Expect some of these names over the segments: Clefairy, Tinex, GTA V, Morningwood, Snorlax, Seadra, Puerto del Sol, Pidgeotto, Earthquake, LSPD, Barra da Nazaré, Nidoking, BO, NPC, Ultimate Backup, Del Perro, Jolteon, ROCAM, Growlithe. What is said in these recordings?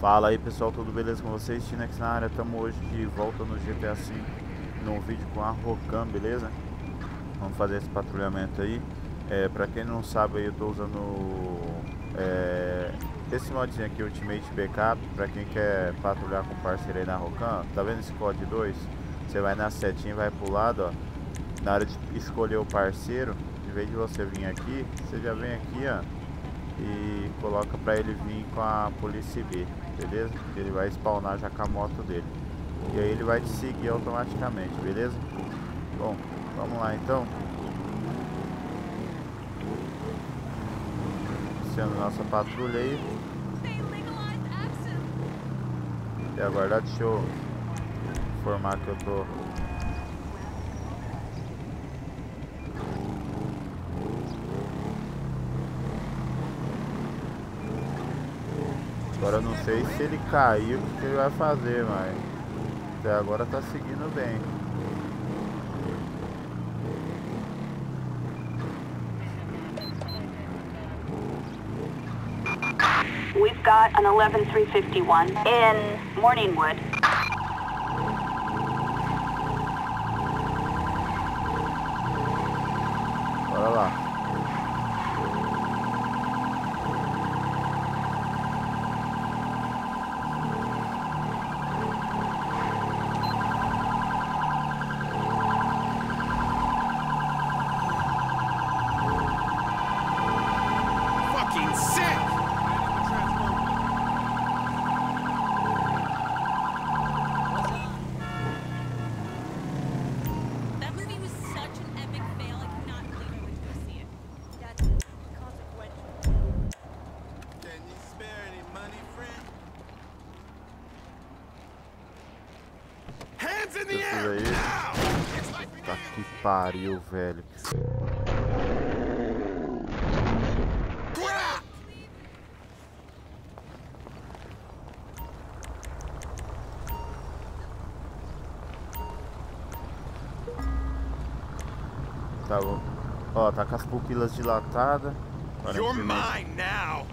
Fala aí pessoal, tudo beleza com vocês? Tinex na área, estamos hoje de volta no GTA V, num vídeo com a ROCAM, beleza? Vamos fazer esse patrulhamento aí. Pra quem não sabe, eu estou usando esse modzinho aqui, Ultimate Backup. Pra quem quer patrulhar com parceiro aí na ROCAM, tá vendo esse código 2? Você vai na setinha, vai pro lado, ó. Na hora de escolher o parceiro, em vez de você vir aqui, você já vem aqui, ó, e coloca pra ele vir com a polícia B, beleza? Ele vai spawnar já com a moto dele e aí ele vai te seguir automaticamente, beleza? Bom, vamos lá então, iniciando nossa patrulha aí. E agora deixa eu informar que eu tô agora, eu não sei se ele caiu, o que ele vai fazer, mas até agora tá seguindo bem. We've got an 11351 in Morningwood. Bora lá. Tá que pariu, velho. Tá bom. Ó, tá com as pupilas dilatadas.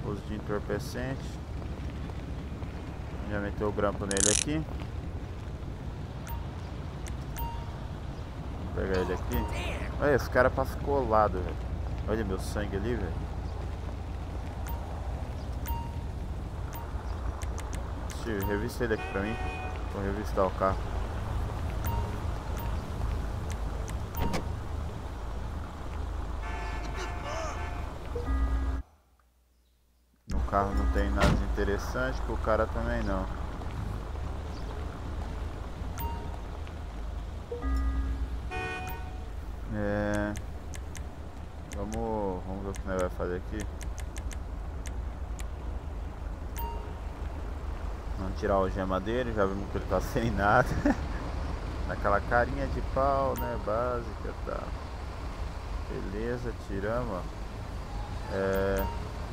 Uso de entorpecente. Já meteu o grampo nele aqui. Vou pegar ele aqui. Olha, esse cara passa colado, velho. Olha meu sangue ali, velho. Tio, revista ele aqui pra mim. Vou revistar o carro. No carro não tem nada interessante, pro cara também não. Vamos ver o que nós vai fazer aqui. Vamos tirar a algema dele, já vimos que ele tá sem nada. Naquela carinha de pau, né, básica, tá. Beleza, tiramos.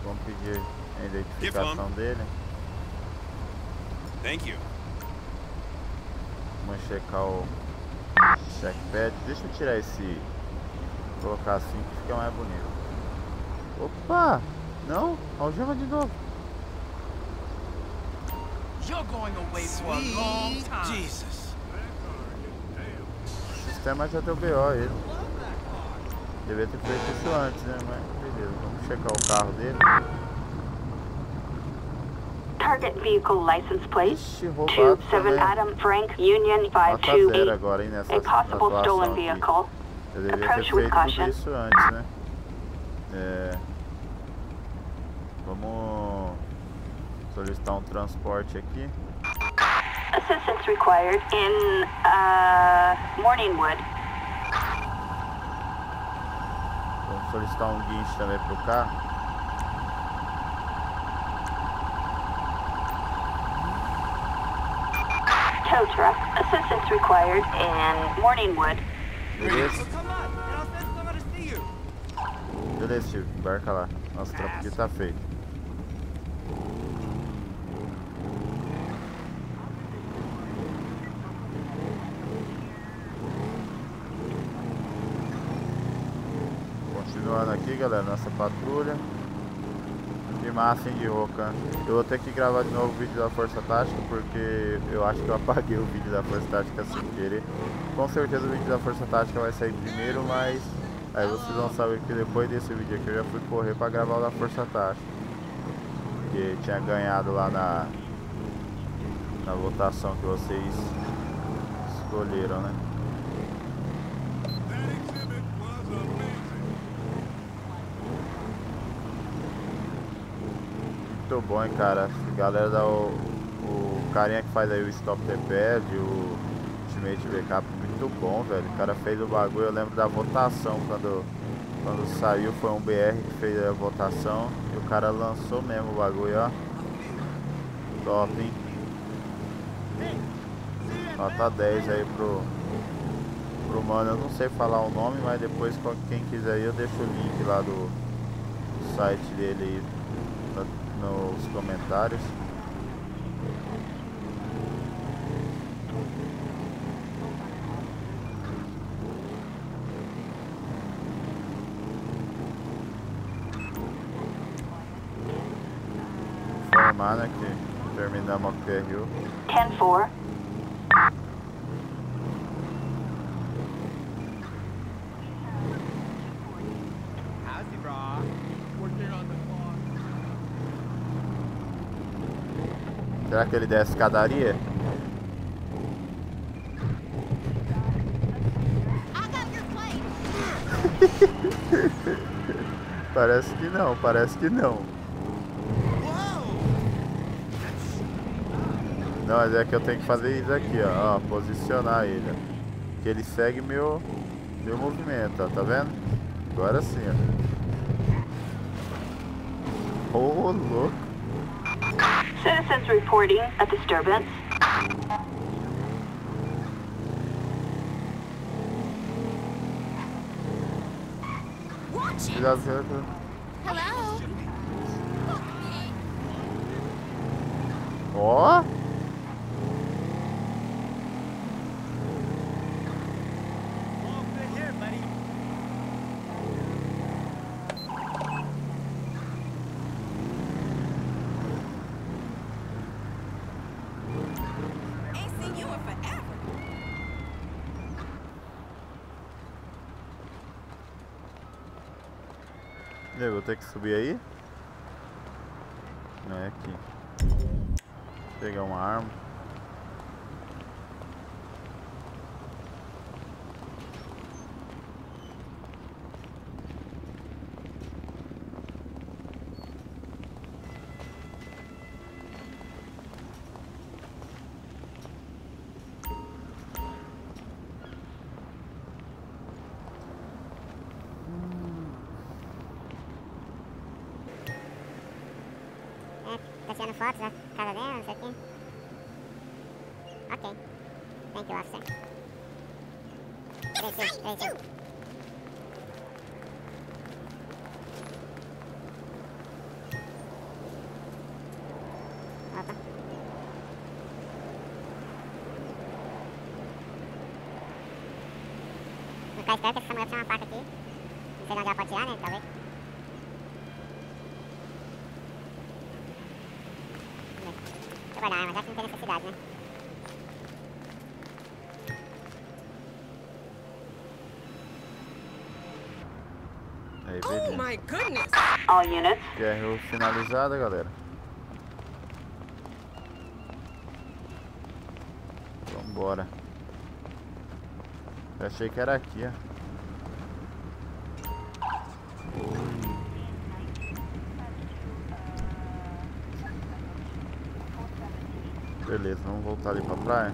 Vamos pedir a identificação dele. Thank you. Vamos checar o checkpad. Deixa eu tirar esse, colocar assim que fica mais bonito. Opa! Não? Algema de novo. O sistema já deu BO ele. Devia ter feito isso antes, né? Mas beleza, vamos checar o carro dele. Target vehicle license plate 27 Adam Frank Union 528. Agora, hein, nessa possible stolen vehicle. Eu devia ter feito tudo isso antes, né? Vamos solicitar um transporte aqui. Assistance required in Morningwood. Vamos solicitar um guincho também pro carro. Tow truck, assistance required in Morningwood. Beleza? Beleza, Steve, embarca lá. Nossa, o trampo aqui tá feio. Continuando aqui, galera, nossa patrulha. Que massa, hein, de Rocan. Eu vou ter que gravar de novo o vídeo da Força Tática, porque eu acho que eu apaguei o vídeo da Força Tática sem querer. Com certeza o vídeo da Força Tática vai sair primeiro, mas aí vocês vão saber que depois desse vídeo aqui eu já fui correr pra gravar o da Força Tática, porque tinha ganhado lá na votação que vocês escolheram, né? Muito bom, hein, cara. Galera, o carinha que faz aí o Stop the Pad, o Ultimate Backup, muito bom, velho. O cara fez o bagulho, eu lembro da votação, quando saiu, foi um BR que fez a votação e o cara lançou mesmo o bagulho, ó. Top, hein. Nota 10 aí pro mano, eu não sei falar o nome, mas depois quem quiser aí eu deixo o link lá do site dele aí nos comentários. Informar, né, que terminamos a PRU. 10-4. Será que ele der a escadaria? Parece que não, parece que não. Não, mas é que eu tenho que fazer isso aqui, ó. Posicionar ele. Que ele segue meu movimento, ó. Tá vendo? Agora sim, ó. Ô, louco. Citizens reporting a disturbance. Watch it. Hello. Ó. Eu vou ter que subir aí? Não é aqui. Pegar uma arma. Tá tirando fotos da casa dela, não sei o que. Ok. Thank you, officer. 3-2. Opa. Vou ficar esperto que essa mulher tem uma faca aqui. Não sei de onde ela pode tirar, né? Talvez. Mas acho que não tem necessidade, né? Aí, beleza. Oh my goodness! All units. Guerra finalizada, galera. Vambora. Eu achei que era aqui, ó. Beleza, vamos voltar ali pra praia.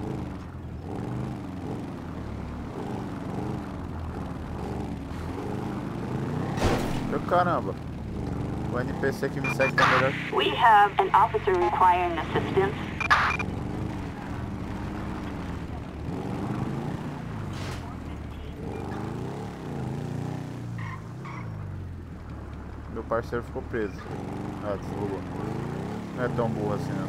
Meu caramba, o NPC que me segue tá melhor. We have an officer requiring assistance. Meu parceiro ficou preso. Ah, desligou. Não é tão burro assim, né?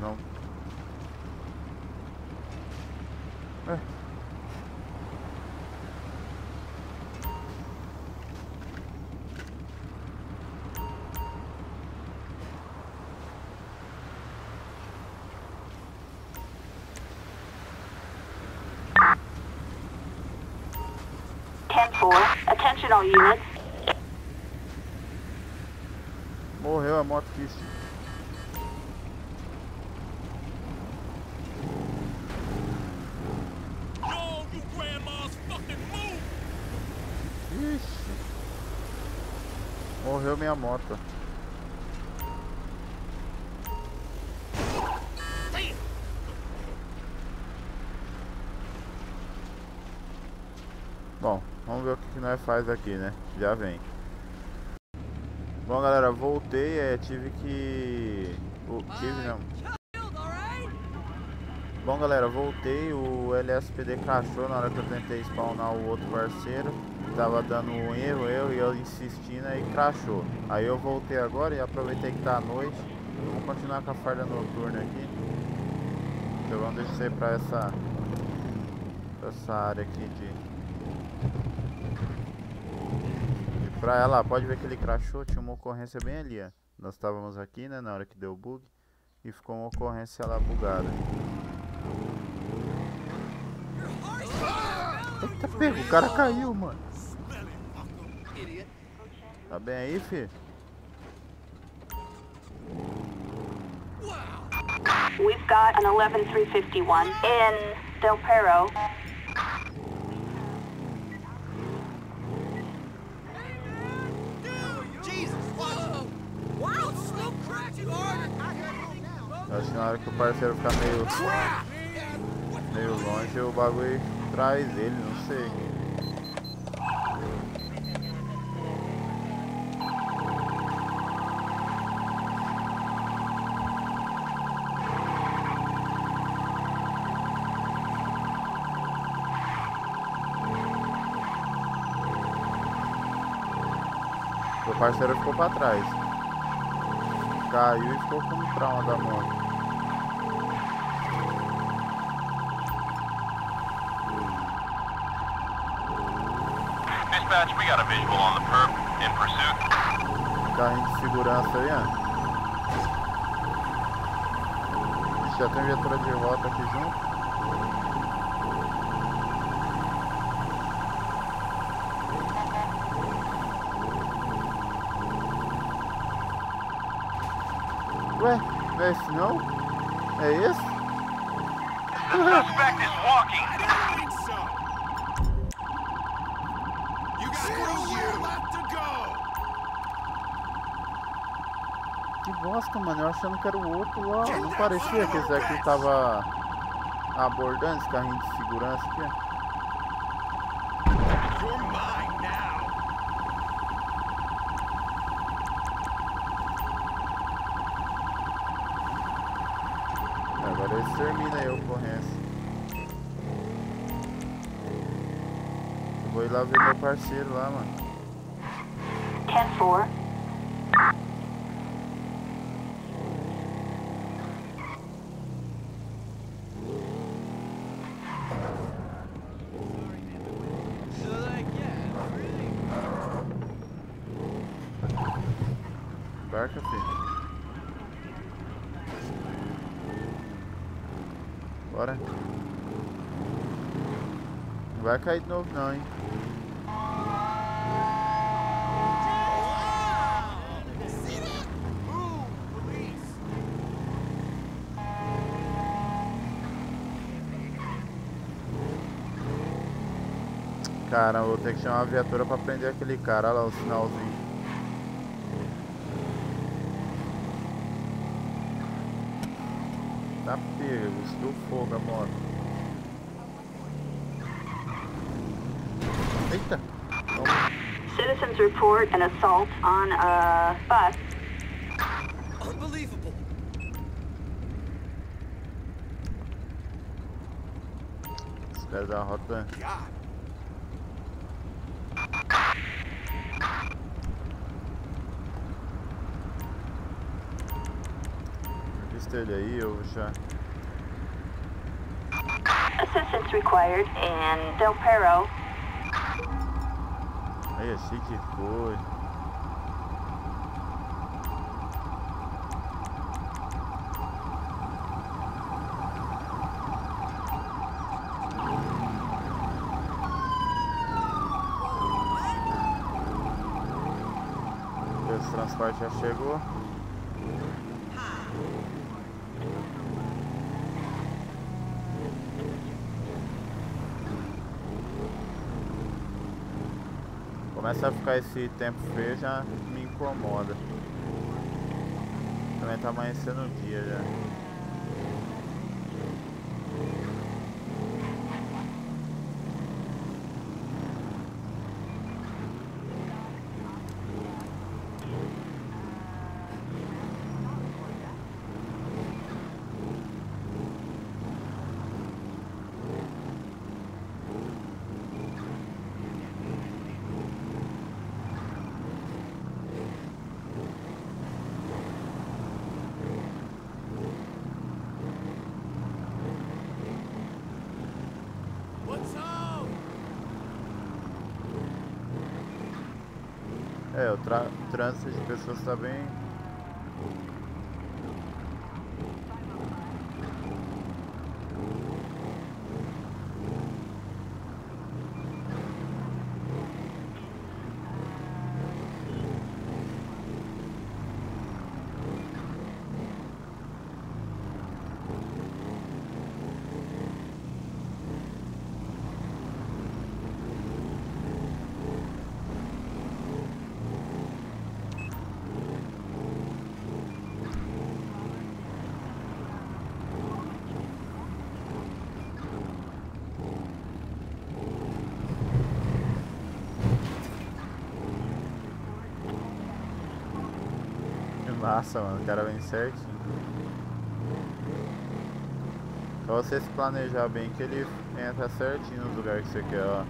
Não. É. Attention all units. Morreu a moto que morreu minha moto. Bom, vamos ver o que nós faz aqui, né? Já vem. Bom, galera, voltei. Tive que... Bom, galera, voltei. O LSPD crashou na hora que eu tentei spawnar o outro parceiro. Tava dando um erro, eu insistindo e crashou. Aí eu voltei agora e aproveitei que tá à noite. Vamos continuar com a farda noturna aqui. Então vamos descer pra essa área aqui de... E pra ela, pode ver que ele crashou, tinha uma ocorrência bem ali, ó. Nós estávamos aqui, né, na hora que deu o bug. E ficou uma ocorrência lá bugada. Eita, pego, o cara caiu, mano. Tá bem aí, filho? We've got an 11351 in Del Perro. Acho que na hora que o parceiro ficar meio longe, o bagulho traz ele, não sei. O parceiro ficou pra trás. Caiu e ficou com o trauma da moto. Dispatch, we got a visual on the perp in pursuit. Carrinho de segurança aí, ó. Já tem viatura de volta aqui junto. Ué, não é esse não? É esse? O suspect is walking. Que bosta, mano, eu achando que era o outro lá. Não parecia que esse aqui tava abordando esse carrinho de segurança aqui. Agora eles terminam aí a ocorrência. Eu vou ir lá ver meu parceiro lá, mano. 10-4. Barca, filho. Bora. Não vai cair de novo não, hein. Caramba, vou ter que chamar a viatura pra prender aquele cara. Olha lá o sinalzinho. Tá pego, estou fogo a moto. Eita! Toma. Citizens report an assault on a bus. Unbelievable. Os caras da rota. Ele aí, eu já. Assistance required in Del Perro. Aí assim que foi. Esse transporte já chegou. Começa a ficar esse tempo feio, já me incomoda. Também tá amanhecendo o dia já. É, o trânsito de pessoas tá bem. Nossa, mano, o cara vem certinho. Só você se planejar bem que ele entra certinho no lugar que você quer, ó.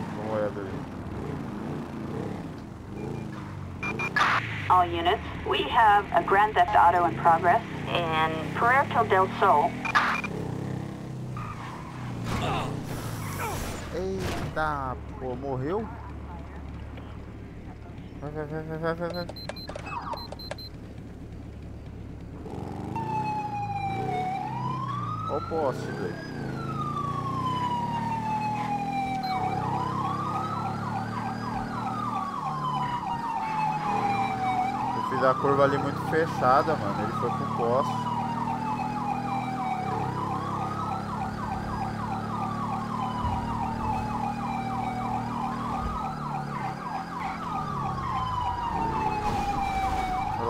Dá uma olhada ali. All units, we have a Grand Theft Auto in progress in Puerto del Sol. Tá, pô, morreu? Vai. Olha o poste, velho. Eu fiz a curva ali muito fechada, mano. Ele foi pro poste.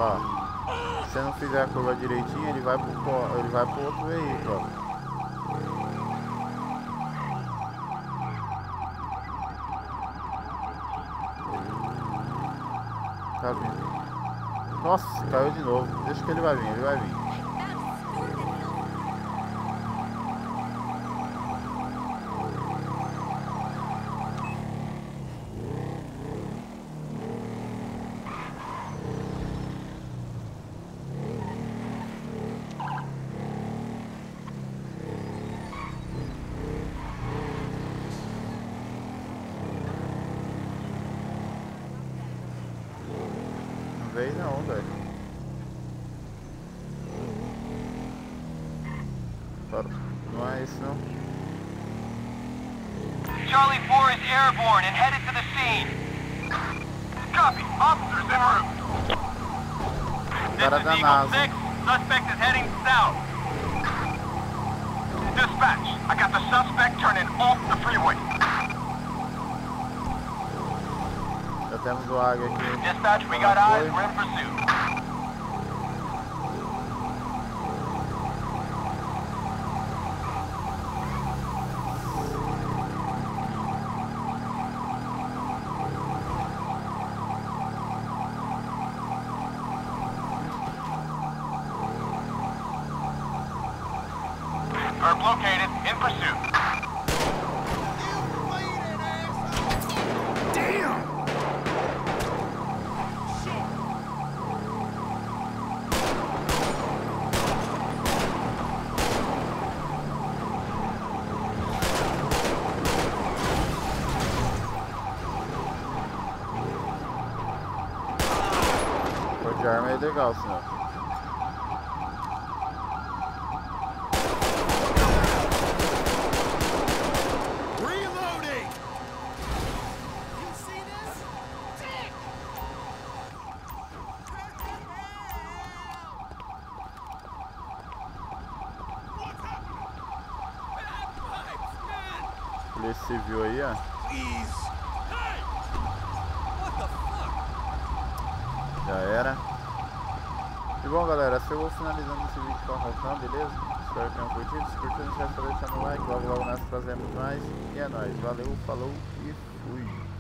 lá. Se não fizer a curva direitinho, ele vai pro outro veículo, ó. Tá vindo. Nossa, caiu de novo. Deixa que ele vai vir, ele vai vir. Não, velho. Não é isso, não. Charlie 4 is airborne and headed to the scene. Copy. Officers en route. Barra da Nazaré. Suspect is heading south. Dispatch. I got the suspect turning off the freeway. Já temos o águia aqui. Dispatch, we got eyes, we're in pursuit. Herb located, in pursuit. De arma é legal, senhor. Reloading. You see this? Tick. Polícia Civil aí, ó. Já era. E bom, galera, assim eu vou finalizando esse vídeo com a ROCAM, beleza? Espero que tenham curtido. Se curtiram, não esquece de deixar no like. Logo, logo nós trazemos mais. E é nóis. Valeu, falou e fui.